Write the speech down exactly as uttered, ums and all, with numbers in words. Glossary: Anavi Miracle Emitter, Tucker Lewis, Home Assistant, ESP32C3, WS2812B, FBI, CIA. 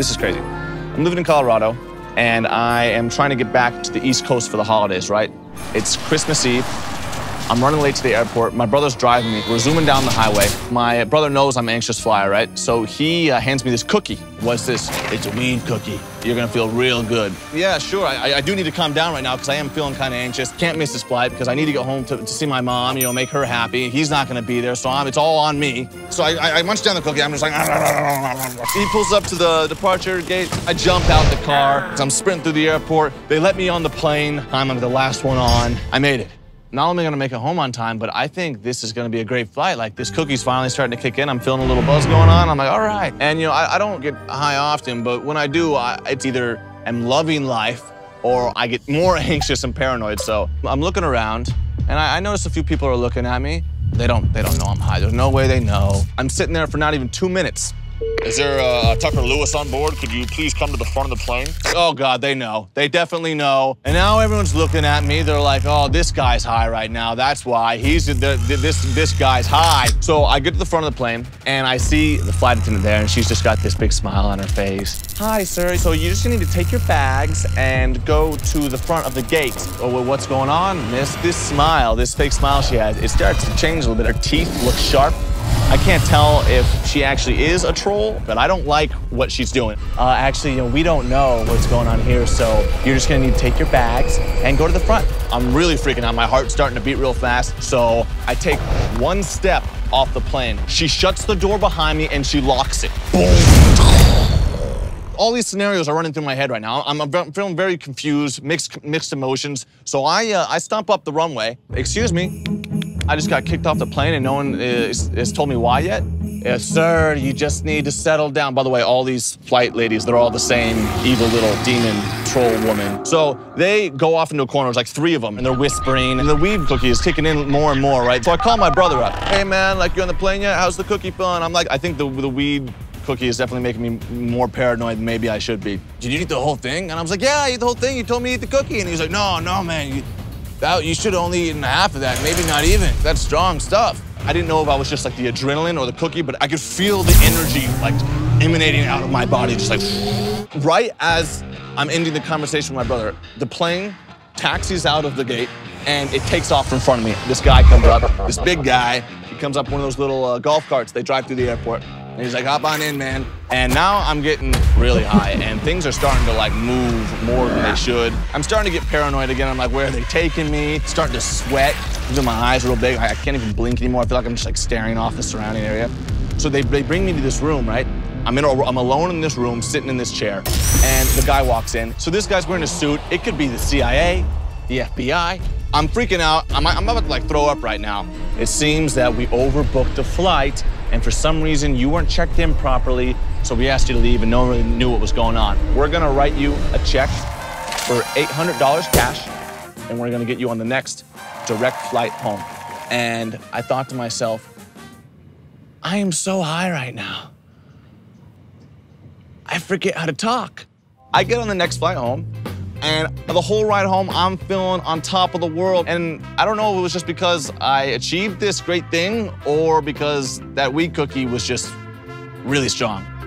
This is crazy. I'm living in Colorado, and I am trying to get back to the East Coast for the holidays, right? It's Christmas Eve. I'm running late to the airport. My brother's driving me. We're zooming down the highway. My brother knows I'm an anxious flyer, right? So he uh, hands me this cookie. What's this? It's a weed cookie. You're gonna feel real good. Yeah, sure, I, I do need to calm down right now because I am feeling kind of anxious. Can't miss this flight because I need to go home to, to see my mom, you know, make her happy. He's not gonna be there, so I'm, it's all on me. So I, I, I munch down the cookie. I'm just like... He pulls up to the departure gate. I jump out the car. I'm sprinting through the airport. They let me on the plane. I'm the last one on. I made it. Not only gonna make it home on time, but I think this is gonna be a great flight. Like, this cookie's finally starting to kick in. I'm feeling a little buzz going on. I'm like, all right. And, you know, I, I don't get high often, but when I do, I, it's either I'm loving life or I get more anxious and paranoid. So I'm looking around, and I, I notice a few people are looking at me. They don't, they don't know I'm high. There's no way they know. I'm sitting there for not even two minutes. Is there a Tucker Lewis on board? Could you please come to the front of the plane? Oh, God, they know. They definitely know. And now everyone's looking at me. They're like, oh, this guy's high right now. That's why. He's the, the, this, this guy's high. So I get to the front of the plane, and I see the flight attendant there, and she's just got this big smile on her face. Hi, sir. So you just need to take your bags and go to the front of the gate. Oh, what's going on? This, this smile, this fake smile she has, it starts to change a little bit. Her teeth look sharp. I can't tell if she actually is a troll, but I don't like what she's doing. Uh, actually, you know, we don't know what's going on here, so you're just gonna need to take your bags and go to the front. I'm really freaking out. My heart's starting to beat real fast, so I take one step off the plane. She shuts the door behind me and she locks it. Boom. All these scenarios are running through my head right now. I'm, I'm feeling very confused, mixed mixed emotions. So I uh, I stomp up the runway. Excuse me. I just got kicked off the plane and no one has told me why yet. Yes, sir, you just need to settle down. By the way, all these flight ladies, they're all the same evil little demon troll woman. So they go off into a corner, there's like three of them, and they're whispering, and the weed cookie is kicking in more and more, right? So I call my brother up. Hey, man, like, you on the plane yet? How's the cookie feeling? I'm like, I think the, the weed cookie is definitely making me more paranoid than maybe I should be. Did you eat the whole thing? And I was like, yeah, I ate the whole thing. You told me to eat the cookie. And he's like, no, no, man. You, That, you should have only eaten half of that, maybe not even. That's strong stuff. I didn't know if I was just like the adrenaline or the cookie, but I could feel the energy like emanating out of my body, just like... Right as I'm ending the conversation with my brother, the plane taxis out of the gate and it takes off in front of me. This guy comes up, this big guy, he comes up one of those little uh, golf carts they drive through the airport. And he's like, hop on in, man. And now I'm getting really high and things are starting to like move more than they should. I'm starting to get paranoid again. I'm like, where are they taking me? Starting to sweat. My eyes are real big. I can't even blink anymore. I feel like I'm just like staring off the surrounding area. So they, they bring me to this room, right? I'm, in a, I'm alone in this room, sitting in this chair. And the guy walks in. So this guy's wearing a suit. It could be the C I A, the F B I. I'm freaking out. I'm, I'm about to like throw up right now. It seems that we overbooked the flight and for some reason you weren't checked in properly, so we asked you to leave and no one really knew what was going on. We're gonna write you a check for eight hundred dollars cash and we're gonna get you on the next direct flight home. And I thought to myself, I am so high right now. I forget how to talk. I get on the next flight home and the whole ride home, I'm feeling on top of the world. And I don't know if it was just because I achieved this great thing or because that weed cookie was just really strong.